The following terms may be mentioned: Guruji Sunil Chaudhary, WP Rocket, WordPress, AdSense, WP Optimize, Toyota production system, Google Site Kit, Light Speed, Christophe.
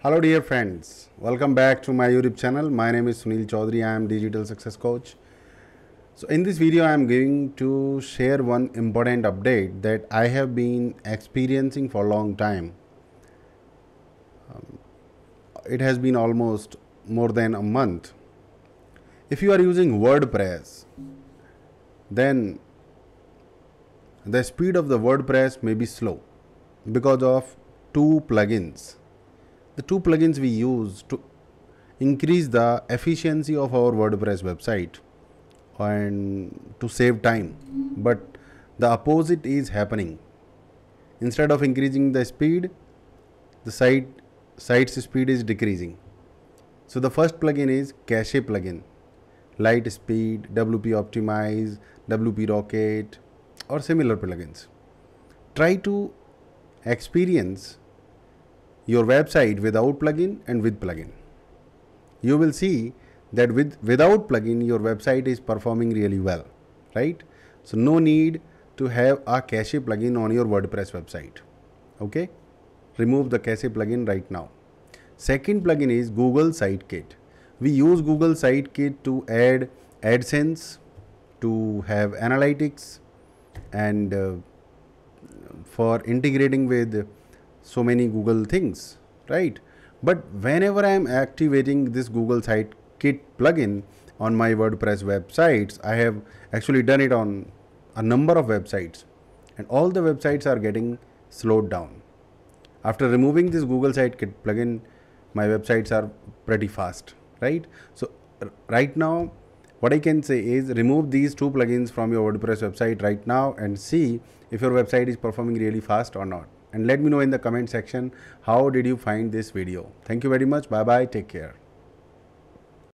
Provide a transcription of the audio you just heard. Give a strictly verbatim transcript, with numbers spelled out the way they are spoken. Hello dear friends, welcome back to my YouTube channel. My name is Sunil Chaudhary. I am digital success coach. So in this video I am going to share one important update that I have been experiencing for a long time. Um, it has been almost more than a month. If you are using WordPress, then the speed of the WordPress may be slow because of two plugins. The two plugins we use to increase the efficiency of our WordPress website and to save time, but the opposite is happening. Instead of increasing the speed, the site site's speed is decreasing. So the first plugin is cache plugin, Light Speed, W P Optimize, W P Rocket or similar plugins. Try to experience your website without plugin and with plugin. You will see that with without plugin your website is performing really well, right? So no need to have a cache plugin on your WordPress website. Okay, remove the cache plugin right now. Second plugin is Google Site Kit. We use Google Site Kit to add AdSense, to have analytics, and uh, for integrating with so many Google things, right? But whenever I am activating this Google Site Kit plugin on my WordPress websites, I have actually done it on a number of websites, and all the websites are getting slowed down. After removing this Google Site Kit plugin, my websites are pretty fast, right? So right now what I can say is remove these two plugins from your WordPress website right now and see if your website is performing really fast or not. And let me know in the comment section how did you find this video. Thank you very much. Bye bye. Take care.